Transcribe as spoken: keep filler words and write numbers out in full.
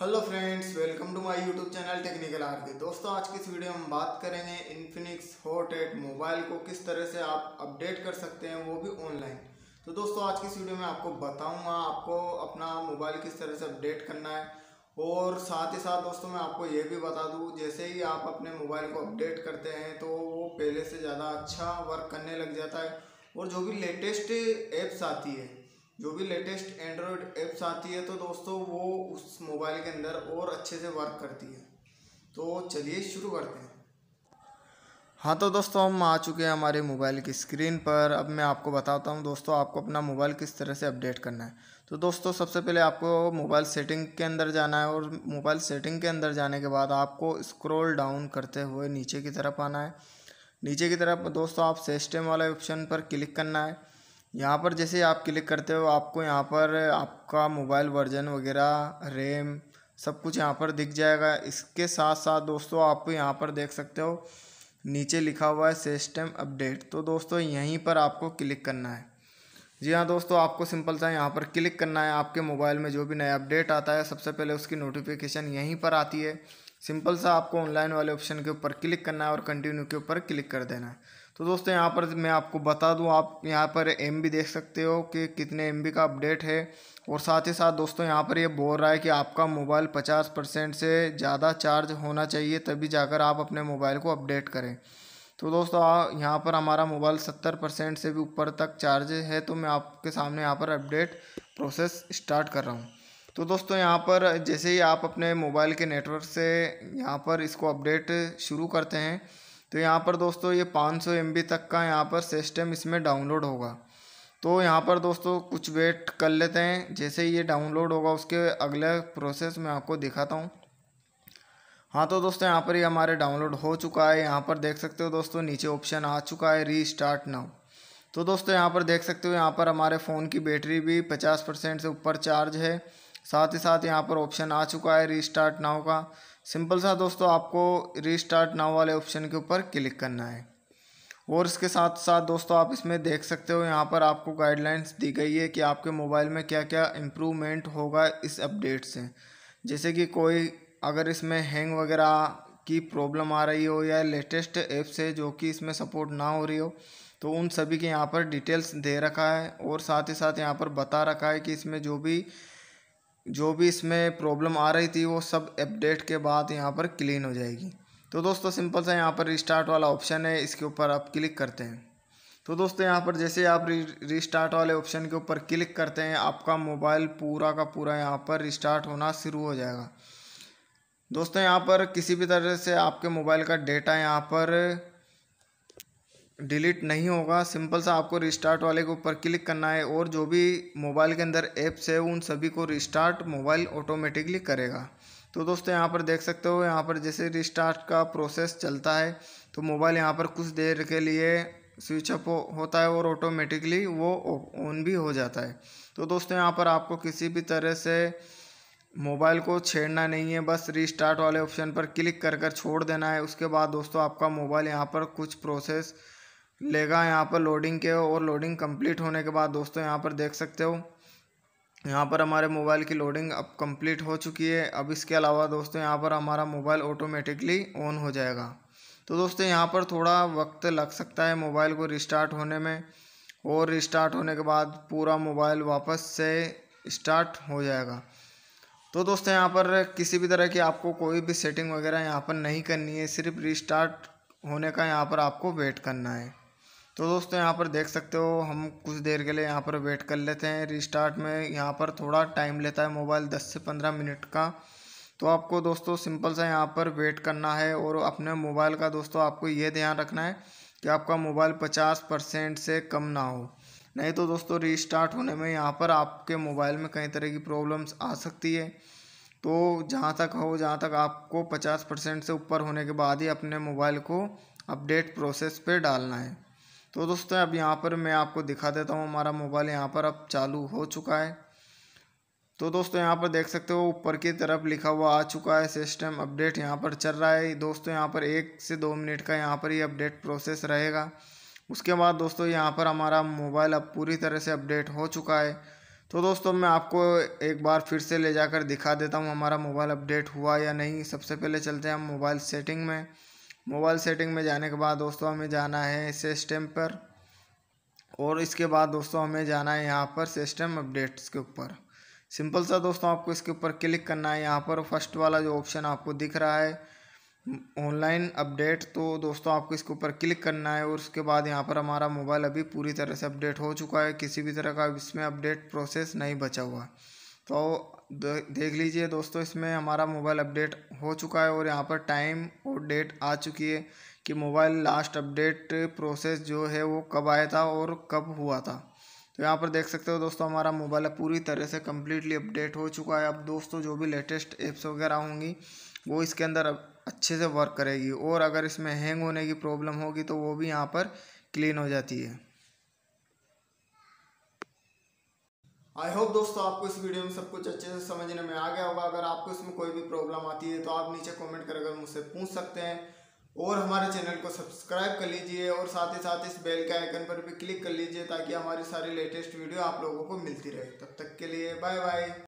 Hello friends, welcome to my YouTube channel technical RD. दोस्तों, आज की इस वीडियो में हम बात करेंगे इन्फिनिक्स हॉट एट मोबाइल को किस तरह से आप अपडेट कर सकते हैं, वो भी ऑनलाइन। तो दोस्तों, आज की इस वीडियो में आपको बताऊंगा आपको अपना मोबाइल किस तरह से अपडेट करना है, और साथ ही साथ दोस्तों मैं आपको ये भी बता दूँ, जैसे ही आप अपने मोबाइल को अपडेट करते हैं तो वो पहले से ज़्यादा अच्छा वर्क करने लग जाता है, और जो भी लेटेस्ट ऐप्स आती है, जो भी लेटेस्ट एंड्रॉयड ऐप्स आती है तो दोस्तों वो उस मोबाइल के अंदर और अच्छे से वर्क करती है। तो चलिए शुरू करते हैं। हाँ, तो दोस्तों हम आ चुके हैं हमारे मोबाइल की स्क्रीन पर। अब मैं आपको बताता हूँ दोस्तों आपको अपना मोबाइल किस तरह से अपडेट करना है। तो दोस्तों सबसे पहले आपको मोबाइल सेटिंग के अंदर जाना है, और मोबाइल सेटिंग के अंदर जाने के बाद आपको स्क्रॉल डाउन करते हुए नीचे की तरफ आना है। नीचे की तरफ दोस्तों आप सिस्टम वाले ऑप्शन पर क्लिक करना है। यहाँ पर जैसे आप क्लिक करते हो आपको यहाँ पर आपका मोबाइल वर्जन वगैरह, रैम, सब कुछ यहाँ पर दिख जाएगा। इसके साथ साथ दोस्तों आप यहाँ पर देख सकते हो नीचे लिखा हुआ है सिस्टम अपडेट, तो दोस्तों यहीं पर आपको क्लिक करना है। जी हाँ दोस्तों, आपको सिंपल सा यहाँ पर क्लिक करना है। आपके मोबाइल में जो भी नया अपडेट आता है सबसे पहले उसकी नोटिफिकेशन यहीं पर आती है। सिंपल सा आपको ऑनलाइन वाले ऑप्शन के ऊपर क्लिक करना है और कंटिन्यू के ऊपर क्लिक कर देना है। तो दोस्तों यहाँ पर मैं आपको बता दूँ, आप यहाँ पर एम बी देख सकते हो कि कितने एम बी का अपडेट है, और साथ ही साथ दोस्तों यहाँ पर ये यह बोल रहा है कि आपका मोबाइल पचास परसेंट से ज़्यादा चार्ज होना चाहिए तभी जाकर आप अपने मोबाइल को अपडेट करें। तो दोस्तों यहाँ पर हमारा मोबाइल सत्तर परसेंट से भी ऊपर तक चार्ज है, तो मैं आपके सामने यहाँ पर अपडेट प्रोसेस स्टार्ट कर रहा हूँ। तो दोस्तों यहाँ पर जैसे ही आप अपने मोबाइल के नेटवर्क से यहाँ पर इसको अपडेट शुरू करते हैं तो यहाँ पर दोस्तों ये पाँच सौ एमबी तक का यहाँ पर सिस्टम इसमें डाउनलोड होगा। तो यहाँ पर दोस्तों कुछ वेट कर लेते हैं, जैसे ही ये डाउनलोड होगा उसके अगले प्रोसेस मैं आपको दिखाता हूँ। हाँ, तो दोस्तों यहाँ पर ये हमारे डाउनलोड हो चुका है। यहाँ पर देख सकते हो दोस्तों नीचे ऑप्शन आ चुका है री स्टार्ट नाउ। तो दोस्तों यहाँ पर देख सकते हो यहाँ पर हमारे फ़ोन की बैटरी भी पचास परसेंट से ऊपर चार्ज है। साथ ही साथ यहाँ पर ऑप्शन आ चुका है रीस्टार्ट नाउ का। सिंपल सा दोस्तों आपको रीस्टार्ट नाउ वाले ऑप्शन के ऊपर क्लिक करना है, और इसके साथ साथ दोस्तों आप इसमें देख सकते हो यहाँ पर आपको गाइडलाइंस दी गई है कि आपके मोबाइल में क्या क्या इम्प्रूवमेंट होगा इस अपडेट से। जैसे कि कोई अगर इसमें हैंग वगैरह की प्रॉब्लम आ रही हो, या लेटेस्ट ऐप्स है जो कि इसमें सपोर्ट ना हो रही हो, तो उन सभी के यहाँ पर डिटेल्स दे रखा है। और साथ ही साथ यहाँ पर बता रखा है कि इसमें जो भी जो भी इसमें प्रॉब्लम आ रही थी वो सब अपडेट के बाद यहाँ पर क्लीन हो जाएगी। तो दोस्तों सिंपल सा यहाँ पर रिस्टार्ट वाला ऑप्शन है, इसके ऊपर आप क्लिक करते हैं। तो दोस्तों यहाँ पर जैसे आप रिस्टार्ट वाले ऑप्शन के ऊपर क्लिक करते हैं आपका मोबाइल पूरा का पूरा यहाँ पर रिस्टार्ट होना शुरू हो जाएगा। दोस्तों यहाँ पर किसी भी तरह से आपके मोबाइल का डेटा यहाँ पर डिलीट नहीं होगा। सिंपल सा आपको रिस्टार्ट वाले के ऊपर क्लिक करना है, और जो भी मोबाइल के अंदर ऐप्स है उन सभी को रिस्टार्ट मोबाइल ऑटोमेटिकली करेगा। तो दोस्तों यहाँ पर देख सकते हो यहाँ पर जैसे रिस्टार्ट का प्रोसेस चलता है तो मोबाइल यहाँ पर कुछ देर के लिए स्विच अप हो, होता है, और ऑटोमेटिकली वो ऑन भी हो जाता है। तो दोस्तों यहाँ पर आपको किसी भी तरह से मोबाइल को छेड़ना नहीं है, बस रिस्टार्ट वाले ऑप्शन पर क्लिक कर कर छोड़ देना है। उसके बाद दोस्तों आपका मोबाइल यहाँ पर कुछ प्रोसेस लेगा यहाँ पर लोडिंग के, और लोडिंग कंप्लीट होने के बाद दोस्तों यहाँ पर देख सकते हो यहाँ पर हमारे मोबाइल की लोडिंग अब कंप्लीट हो चुकी है। अब इसके अलावा दोस्तों यहाँ पर हमारा मोबाइल ऑटोमेटिकली ऑन हो जाएगा। तो दोस्तों यहाँ पर थोड़ा वक्त लग सकता है मोबाइल को रिस्टार्ट होने में, और रिस्टार्ट होने के बाद पूरा मोबाइल वापस से स्टार्ट हो जाएगा। तो दोस्तों यहाँ पर किसी भी तरह की आपको कोई भी सेटिंग वगैरह यहाँ पर नहीं करनी है, सिर्फ रिस्टार्ट होने का यहाँ पर आपको वेट करना है। तो दोस्तों यहाँ पर देख सकते हो हम कुछ देर के लिए यहाँ पर वेट कर लेते हैं। रिस्टार्ट में यहाँ पर थोड़ा टाइम लेता है मोबाइल, दस से पंद्रह मिनट का। तो आपको दोस्तों सिंपल सा यहाँ पर वेट करना है, और अपने मोबाइल का दोस्तों आपको ये ध्यान रखना है कि आपका मोबाइल पचास परसेंट से कम ना हो, नहीं तो दोस्तों रिस्टार्ट होने में यहाँ पर आपके मोबाइल में कई तरह की प्रॉब्लम्स आ सकती है। तो जहाँ तक हो जहाँ तक आपको पचास परसेंट से ऊपर होने के बाद ही अपने मोबाइल को अपडेट प्रोसेस पर डालना है। तो दोस्तों अब यहाँ पर मैं आपको दिखा देता हूँ हमारा मोबाइल यहाँ पर अब चालू हो चुका है। तो दोस्तों यहाँ पर देख सकते हो ऊपर की तरफ लिखा हुआ आ चुका है सिस्टम अपडेट यहाँ पर चल रहा है। दोस्तों यहाँ पर एक से दो मिनट का यहाँ पर ये अपडेट प्रोसेस रहेगा। उसके बाद दोस्तों यहाँ पर हमारा मोबाइल अब पूरी तरह से अपडेट हो चुका है। तो दोस्तों मैं आपको एक बार फिर से ले जाकर दिखा देता हूँ हमारा मोबाइल अपडेट हुआ या नहीं। सबसे पहले चलते हैं हम मोबाइल सेटिंग में। मोबाइल सेटिंग में जाने के बाद दोस्तों हमें जाना है सिस्टम पर, और इसके बाद दोस्तों हमें जाना है यहाँ पर सिस्टम अपडेट्स के ऊपर। सिंपल सा दोस्तों आपको इसके ऊपर क्लिक करना है। यहाँ पर फर्स्ट वाला जो ऑप्शन आपको दिख रहा है ऑनलाइन अपडेट, तो दोस्तों आपको इसके ऊपर क्लिक करना है, और उसके बाद यहाँ पर हमारा मोबाइल अभी पूरी तरह से अपडेट हो चुका है, किसी भी तरह का इसमें अपडेट प्रोसेस नहीं बचा हुआ। तो देख लीजिए दोस्तों इसमें हमारा मोबाइल अपडेट हो चुका है, और यहाँ पर टाइम और डेट आ चुकी है कि मोबाइल लास्ट अपडेट प्रोसेस जो है वो कब आया था और कब हुआ था। तो यहाँ पर देख सकते हो दोस्तों हमारा मोबाइल पूरी तरह से कम्प्लीटली अपडेट हो चुका है। अब दोस्तों जो भी लेटेस्ट ऐप्स वगैरह होंगी वो इसके अंदर अच्छे से वर्क करेगी, और अगर इसमें हैंग होने की प्रॉब्लम होगी तो वो भी यहाँ पर क्लीन हो जाती है। आई होप दोस्तों आपको इस वीडियो में सब कुछ अच्छे से समझने में आ गया होगा। अगर आपको इसमें कोई भी प्रॉब्लम आती है तो आप नीचे कमेंट करके मुझसे पूछ सकते हैं, और हमारे चैनल को सब्सक्राइब कर लीजिए, और साथ ही साथ इस बेल के आइकन पर भी क्लिक कर लीजिए ताकि हमारी सारी लेटेस्ट वीडियो आप लोगों को मिलती रहे। तब तक के लिए बाय बाय।